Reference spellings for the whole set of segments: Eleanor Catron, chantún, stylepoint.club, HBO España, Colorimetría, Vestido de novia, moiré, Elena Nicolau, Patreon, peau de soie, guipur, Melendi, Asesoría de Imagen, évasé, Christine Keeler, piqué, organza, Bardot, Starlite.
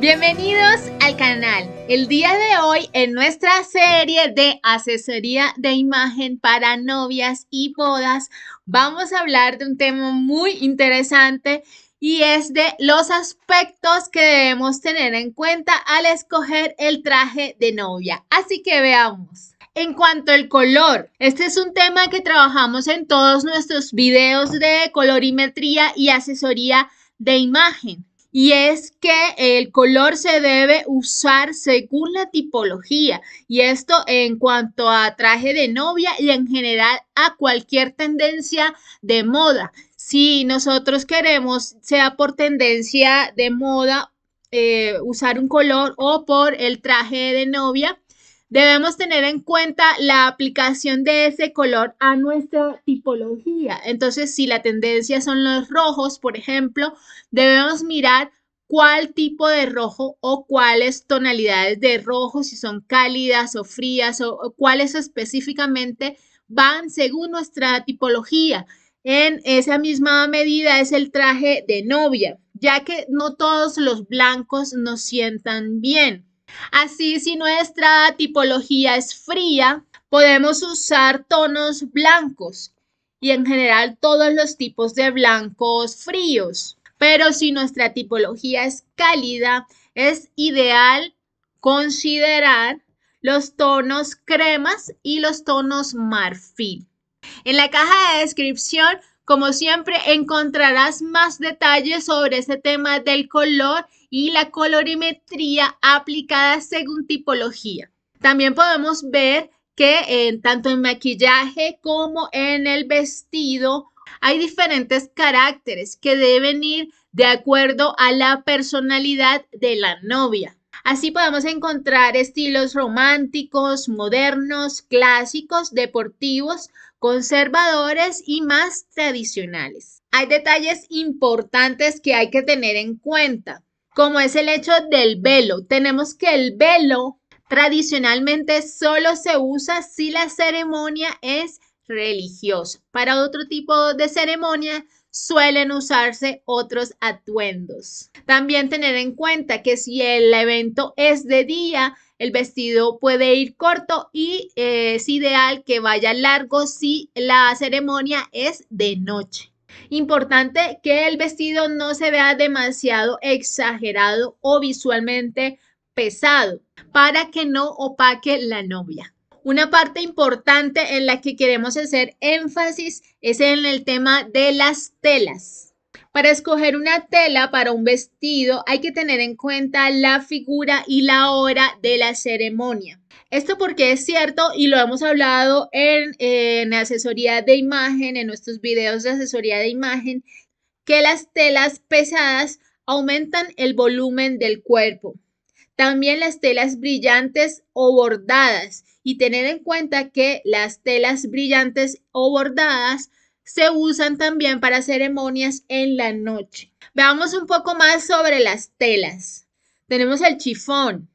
Bienvenidos al canal. El día de hoy en nuestra serie de asesoría de imagen para novias y bodas vamos a hablar de un tema muy interesante y es de los aspectos que debemos tener en cuenta al escoger el traje de novia. Así que veamos. En cuanto al color, este es un tema que trabajamos en todos nuestros videos de colorimetría y asesoría de imagen. Y es que el color se debe usar según la tipología, y esto en cuanto a traje de novia y en general a cualquier tendencia de moda. Si nosotros queremos, sea por tendencia de moda, usar un color o por el traje de novia, debemos tener en cuenta la aplicación de ese color a nuestra tipología. Entonces, si la tendencia son los rojos, por ejemplo, debemos mirar cuál tipo de rojo o cuáles tonalidades de rojo, si son cálidas o frías, o cuáles específicamente van según nuestra tipología. En esa misma medida es el traje de novia, ya que no todos los blancos nos sientan bien. Así, si nuestra tipología es fría, podemos usar tonos blancos y en general todos los tipos de blancos fríos. Pero si nuestra tipología es cálida, es ideal considerar los tonos cremas y los tonos marfil. En la caja de descripción, como siempre, encontrarás más detalles sobre este tema del color y la colorimetría aplicada según tipología. También podemos ver que tanto en maquillaje como en el vestido hay diferentes caracteres que deben ir de acuerdo a la personalidad de la novia. Así podemos encontrar estilos románticos, modernos, clásicos, deportivos, conservadores y más tradicionales. Hay detalles importantes que hay que tener en cuenta, como es el hecho del velo. Tenemos que el velo tradicionalmente solo se usa si la ceremonia es religiosa. Para otro tipo de ceremonia suelen usarse otros atuendos. También tener en cuenta que si el evento es de día, el vestido puede ir corto y es ideal que vaya largo si la ceremonia es de noche. Importante que el vestido no se vea demasiado exagerado o visualmente pesado para que no opaque la novia. Una parte importante en la que queremos hacer énfasis es en el tema de las telas. Para escoger una tela para un vestido hay que tener en cuenta la figura y la hora de la ceremonia. Esto porque es cierto y lo hemos hablado en asesoría de imagen, en nuestros videos de asesoría de imagen, que las telas pesadas aumentan el volumen del cuerpo. También las telas brillantes o bordadas, y tener en cuenta que las telas brillantes o bordadas se usan también para ceremonias en la noche. Veamos un poco más sobre las telas. Tenemos el chifón.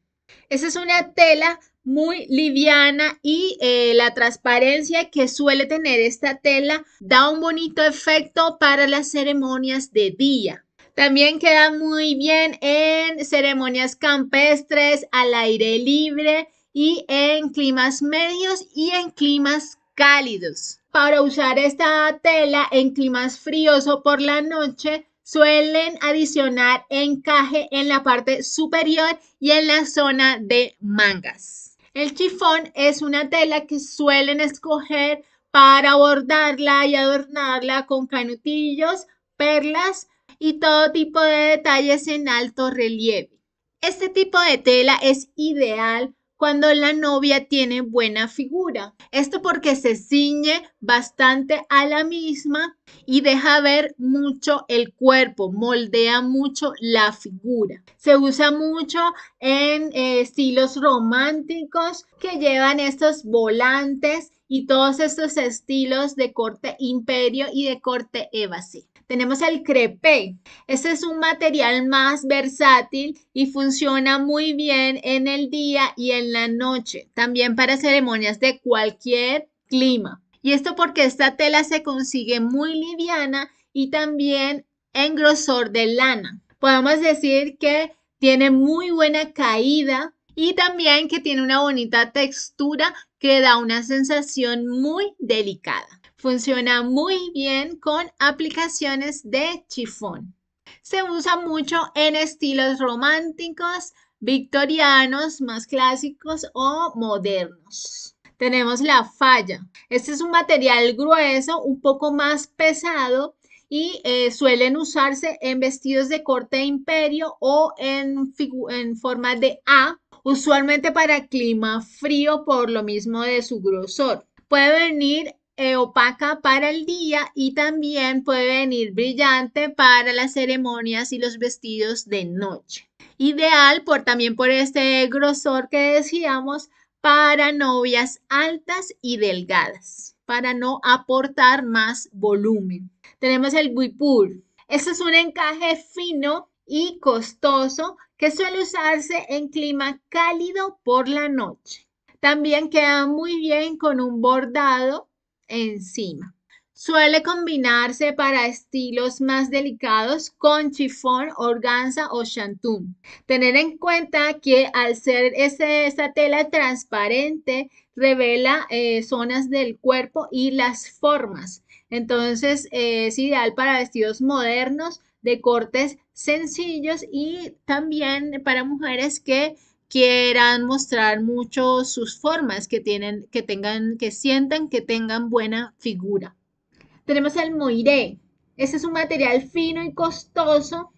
Esa es una tela muy liviana y la transparencia que suele tener esta tela da un bonito efecto para las ceremonias de día. También queda muy bien en ceremonias campestres, al aire libre y en climas medios y en climas cálidos. Para usar esta tela en climas fríos o por la noche, suelen adicionar encaje en la parte superior y en la zona de mangas. El chifón es una tela que suelen escoger para bordarla y adornarla con canutillos, perlas y todo tipo de detalles en alto relieve. Este tipo de tela es ideal cuando la novia tiene buena figura. Esto porque se ciñe bastante a la misma y deja ver mucho el cuerpo, moldea mucho la figura. Se usa mucho en estilos románticos que llevan estos volantes y todos estos estilos de corte imperio y de corte évasé. Tenemos el crepé. Este es un material más versátil y funciona muy bien en el día y en la noche, también para ceremonias de cualquier clima. Y esto porque esta tela se consigue muy liviana y también en grosor de lana. Podemos decir que tiene muy buena caída y también que tiene una bonita textura que da una sensación muy delicada. Funciona muy bien con aplicaciones de chifón. Se usa mucho en estilos románticos, victorianos, más clásicos o modernos. Tenemos la falla. Este es un material grueso, un poco más pesado y suelen usarse en vestidos de corte de imperio o en forma de A, usualmente para clima frío por lo mismo de su grosor. Puede venir opaca para el día y también puede venir brillante para las ceremonias y los vestidos de noche. Ideal también por este grosor que decíamos para novias altas y delgadas, para no aportar más volumen. Tenemos el guipur. Este es un encaje fino y costoso que suele usarse en clima cálido por la noche. También queda muy bien con un bordado encima. Suele combinarse para estilos más delicados con chifón, organza o chantún. Tener en cuenta que al ser esta tela transparente revela zonas del cuerpo y las formas. Entonces es ideal para vestidos modernos de cortes sencillos y también para mujeres que quieran mostrar mucho sus formas, que sientan que tengan buena figura. Tenemos el moiré. Este es un material fino y costoso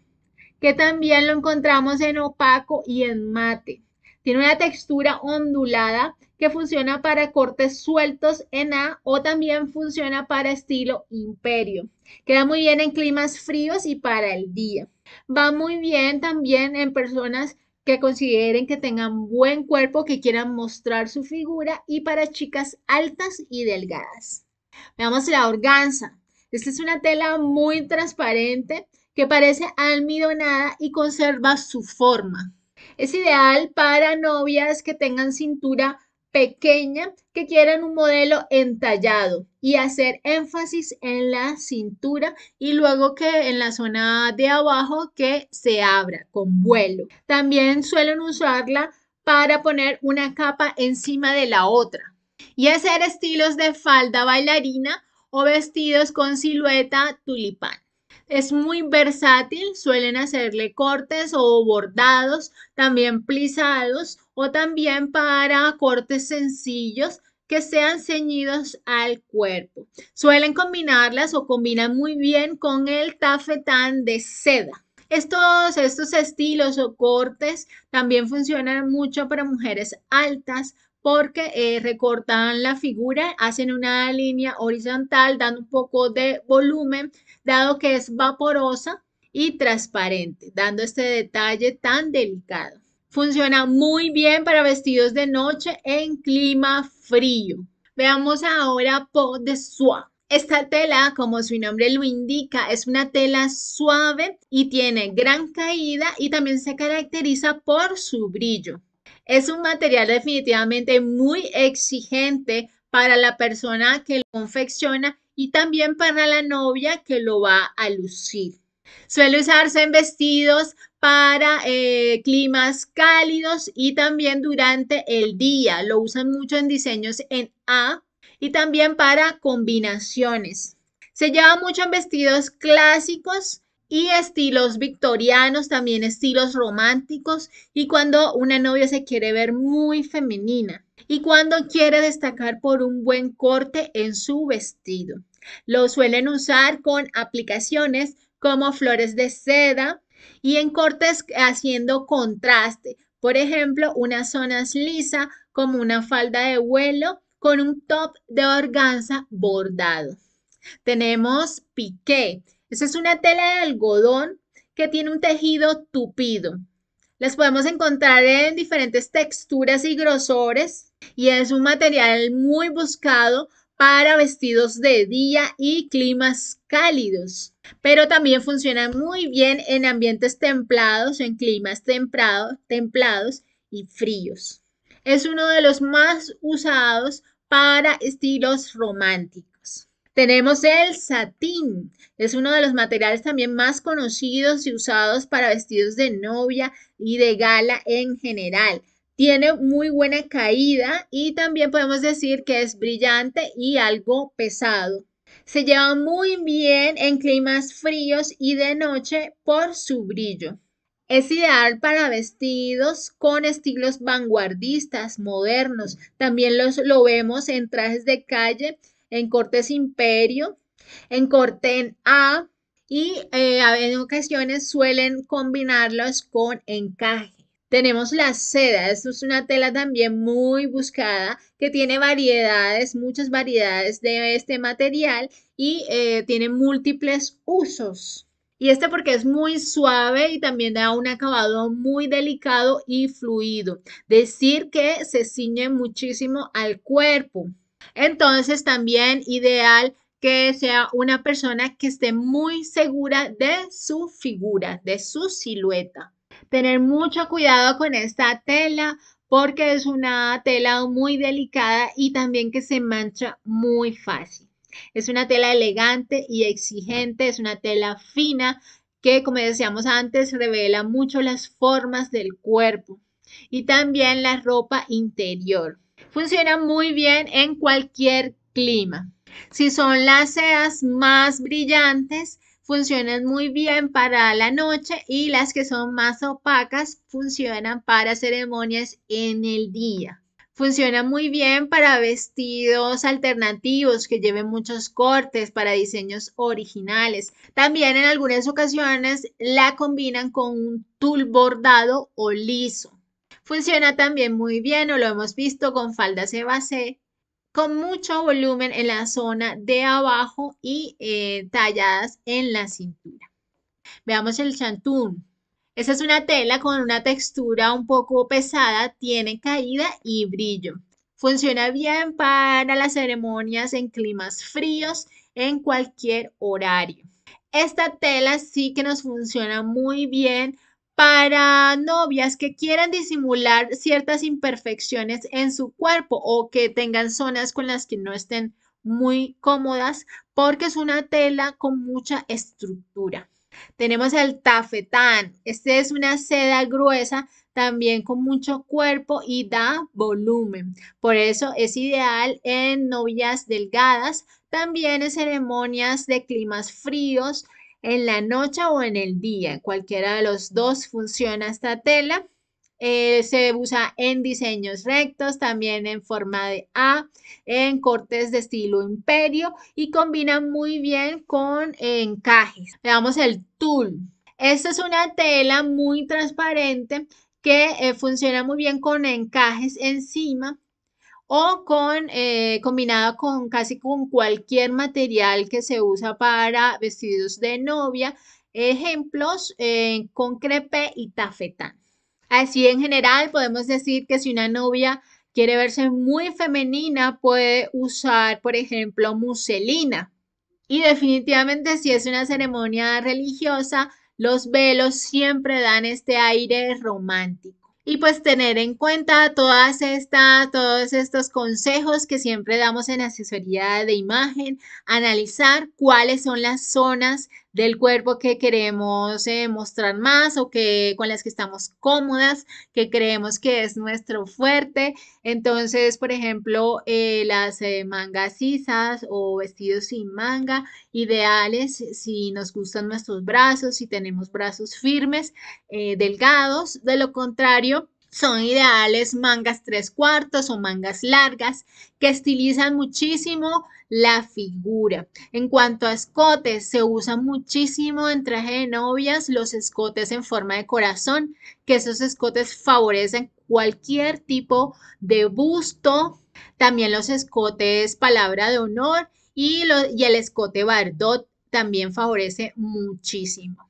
que también lo encontramos en opaco y en mate. Tiene una textura ondulada que funciona para cortes sueltos en A o también funciona para estilo imperio. Queda muy bien en climas fríos y para el día. Va muy bien también en personas que consideren que tengan buen cuerpo, que quieran mostrar su figura y para chicas altas y delgadas. Veamos la organza. Esta es una tela muy transparente que parece almidonada y conserva su forma. Es ideal para novias que tengan cintura pequeña, que quieran un modelo entallado y hacer énfasis en la cintura y luego que en la zona de abajo que se abra con vuelo. También suelen usarla para poner una capa encima de la otra y hacer estilos de falda bailarina o vestidos con silueta tulipán. Es muy versátil, suelen hacerle cortes o bordados, también plisados o también para cortes sencillos que sean ceñidos al cuerpo. Suelen combinarlas o combinan muy bien con el tafetán de seda. Estos estilos o cortes también funcionan mucho para mujeres altas porque recortan la figura, hacen una línea horizontal, dando un poco de volumen, dado que es vaporosa y transparente, dando este detalle tan delicado. Funciona muy bien para vestidos de noche en clima frío. Veamos ahora peau de soie. Esta tela, como su nombre lo indica, es una tela suave y tiene gran caída y también se caracteriza por su brillo. Es un material definitivamente muy exigente para la persona que lo confecciona y también para la novia que lo va a lucir. Suele usarse en vestidos para climas cálidos y también durante el día. Lo usan mucho en diseños en A y también para combinaciones. Se lleva mucho en vestidos clásicos y estilos victorianos, también estilos románticos y cuando una novia se quiere ver muy femenina y cuando quiere destacar por un buen corte en su vestido. Lo suelen usar con aplicaciones como flores de seda y en cortes haciendo contraste. Por ejemplo, unas zonas lisas como una falda de vuelo con un top de organza bordado. Tenemos piqué. Esta es una tela de algodón que tiene un tejido tupido. Las podemos encontrar en diferentes texturas y grosores y es un material muy buscado para vestidos de día y climas cálidos, pero también funciona muy bien en ambientes templados, en climas templados y fríos. Es uno de los más usados para estilos románticos. Tenemos el satín. Es uno de los materiales también más conocidos y usados para vestidos de novia y de gala en general. Tiene muy buena caída y también podemos decir que es brillante y algo pesado. Se lleva muy bien en climas fríos y de noche por su brillo. Es ideal para vestidos con estilos vanguardistas, modernos. También lo vemos en trajes de calle, en cortes imperio, en corte A y en ocasiones suelen combinarlos con encaje. Tenemos la seda, esto es una tela también muy buscada que tiene variedades, muchas variedades de este material y tiene múltiples usos. Y este porque es muy suave y también da un acabado muy delicado y fluido. Decir que se ciñe muchísimo al cuerpo. Entonces también ideal que sea una persona que esté muy segura de su figura, de su silueta. Tener mucho cuidado con esta tela porque es una tela muy delicada y también que se mancha muy fácil. Es una tela elegante y exigente, es una tela fina que, como decíamos antes, revela mucho las formas del cuerpo y también la ropa interior. Funciona muy bien en cualquier clima. Si son las sedas más brillantes, funcionan muy bien para la noche y las que son más opacas funcionan para ceremonias en el día. Funciona muy bien para vestidos alternativos que lleven muchos cortes, para diseños originales. También en algunas ocasiones la combinan con un tul bordado o liso. Funciona también muy bien, o lo hemos visto, con faldas evasé, con mucho volumen en la zona de abajo y talladas en la cintura. Veamos el chantún. Esta es una tela con una textura un poco pesada, tiene caída y brillo. Funciona bien para las ceremonias en climas fríos, en cualquier horario. Esta tela sí que nos funciona muy bien para novias que quieran disimular ciertas imperfecciones en su cuerpo o que tengan zonas con las que no estén muy cómodas, porque es una tela con mucha estructura. Tenemos el tafetán. Este es una seda gruesa, también con mucho cuerpo y da volumen. Por eso es ideal en novias delgadas, también en ceremonias de climas fríos, en la noche o en el día. Cualquiera de los dos funciona esta tela. Se usa en diseños rectos, también en forma de A, en cortes de estilo imperio y combina muy bien con encajes. Veamos el tul. Esta es una tela muy transparente que funciona muy bien con encajes encima o con combinado con casi con cualquier material que se usa para vestidos de novia. Ejemplos con crepé y tafetán. Así en general podemos decir que si una novia quiere verse muy femenina puede usar, por ejemplo, muselina. Y definitivamente si es una ceremonia religiosa, los velos siempre dan este aire romántico. Y pues tener en cuenta todos estos consejos que siempre damos en asesoría de imagen, analizar cuáles son las zonas del cuerpo que queremos mostrar más o con las que estamos cómodas, que creemos que es nuestro fuerte. Entonces, por ejemplo, las mangas sisas o vestidos sin manga, ideales si nos gustan nuestros brazos, si tenemos brazos firmes, delgados. De lo contrario, son ideales mangas 3/4 o mangas largas que estilizan muchísimo la figura. En cuanto a escotes, se usan muchísimo en traje de novias los escotes en forma de corazón, que esos escotes favorecen cualquier tipo de busto. También los escotes palabra de honor y el escote bardot también favorece muchísimo.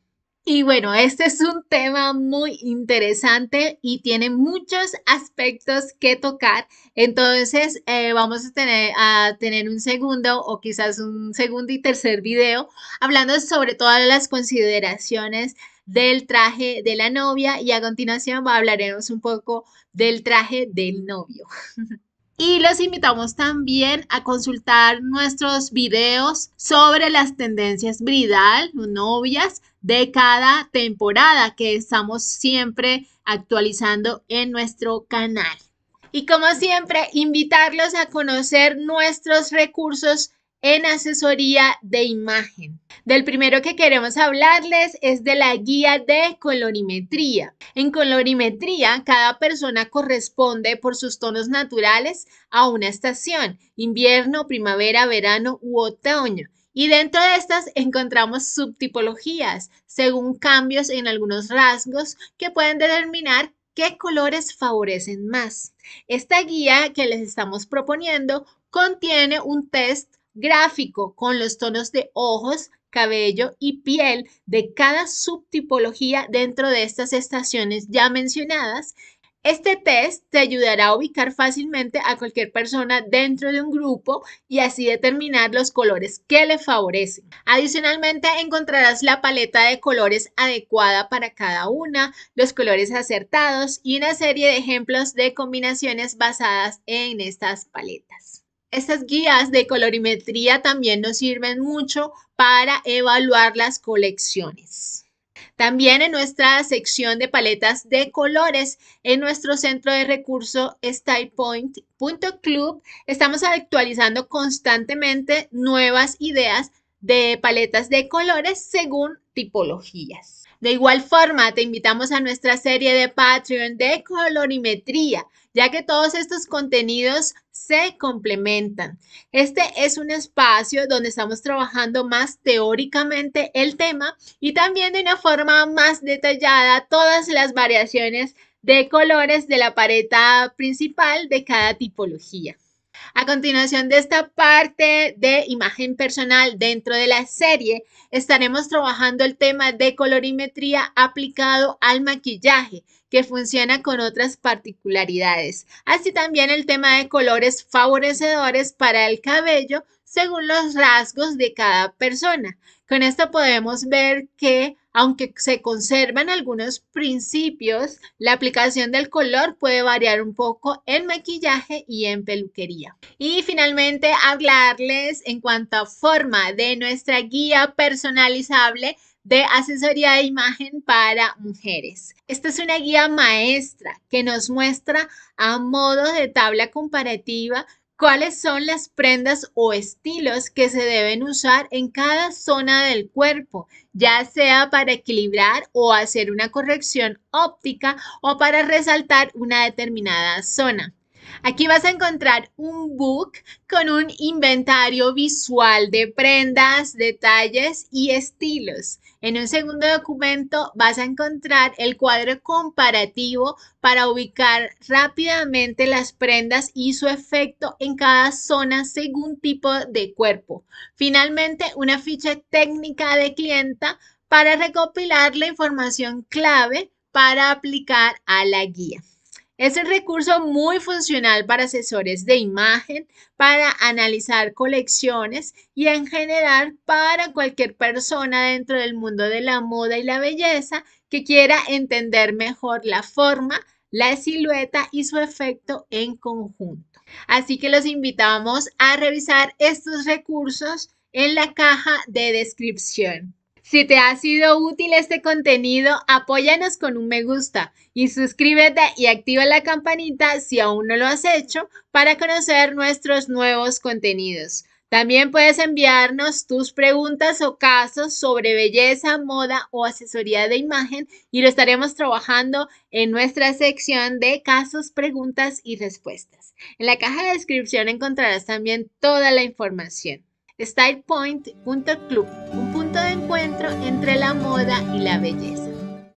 Y bueno, este es un tema muy interesante y tiene muchos aspectos que tocar. Entonces vamos a tener un segundo o quizás un segundo y tercer video hablando sobre todas las consideraciones del traje de la novia y a continuación hablaremos un poco del traje del novio. Y los invitamos también a consultar nuestros videos sobre las tendencias bridal, novias, de cada temporada que estamos siempre actualizando en nuestro canal. Y como siempre, invitarlos a conocer nuestros recursos en asesoría de imagen. Del primero que queremos hablarles es de la guía de colorimetría. En colorimetría, cada persona corresponde por sus tonos naturales a una estación: invierno, primavera, verano u otoño. Y dentro de estas encontramos subtipologías, según cambios en algunos rasgos que pueden determinar qué colores favorecen más. Esta guía que les estamos proponiendo contiene un test gráfico con los tonos de ojos, cabello y piel de cada subtipología dentro de estas estaciones ya mencionadas. Este test te ayudará a ubicar fácilmente a cualquier persona dentro de un grupo y así determinar los colores que le favorecen. Adicionalmente, encontrarás la paleta de colores adecuada para cada una, los colores acertados y una serie de ejemplos de combinaciones basadas en estas paletas. Estas guías de colorimetría también nos sirven mucho para evaluar las colecciones. También en nuestra sección de paletas de colores, en nuestro centro de recurso stylepoint.club, estamos actualizando constantemente nuevas ideas de paletas de colores según tipologías. De igual forma, te invitamos a nuestra serie de Patreon de colorimetría, ya que todos estos contenidos se complementan. Este es un espacio donde estamos trabajando más teóricamente el tema y también de una forma más detallada todas las variaciones de colores de la paleta principal de cada tipología. A continuación de esta parte de imagen personal dentro de la serie, estaremos trabajando el tema de colorimetría aplicado al maquillaje, que funciona con otras particularidades. Así también el tema de colores favorecedores para el cabello según los rasgos de cada persona. Con esto podemos ver que, aunque se conservan algunos principios, la aplicación del color puede variar un poco en maquillaje y en peluquería. Y finalmente, hablarles en cuanto a forma de nuestra guía personalizable de asesoría de imagen para mujeres. Esta es una guía maestra que nos muestra a modo de tabla comparativa cuáles son las prendas o estilos que se deben usar en cada zona del cuerpo, ya sea para equilibrar o hacer una corrección óptica o para resaltar una determinada zona. Aquí vas a encontrar un book con un inventario visual de prendas, detalles y estilos. En un segundo documento vas a encontrar el cuadro comparativo para ubicar rápidamente las prendas y su efecto en cada zona según tipo de cuerpo. Finalmente, una ficha técnica de clienta para recopilar la información clave para aplicar a la guía. Es un recurso muy funcional para asesores de imagen, para analizar colecciones y en general para cualquier persona dentro del mundo de la moda y la belleza que quiera entender mejor la forma, la silueta y su efecto en conjunto. Así que los invitamos a revisar estos recursos en la caja de descripción. Si te ha sido útil este contenido, apóyanos con un me gusta y suscríbete y activa la campanita si aún no lo has hecho para conocer nuestros nuevos contenidos. También puedes enviarnos tus preguntas o casos sobre belleza, moda o asesoría de imagen y lo estaremos trabajando en nuestra sección de casos, preguntas y respuestas. En la caja de descripción encontrarás también toda la información. stylepoint.club, un punto de encuentro entre la moda y la belleza.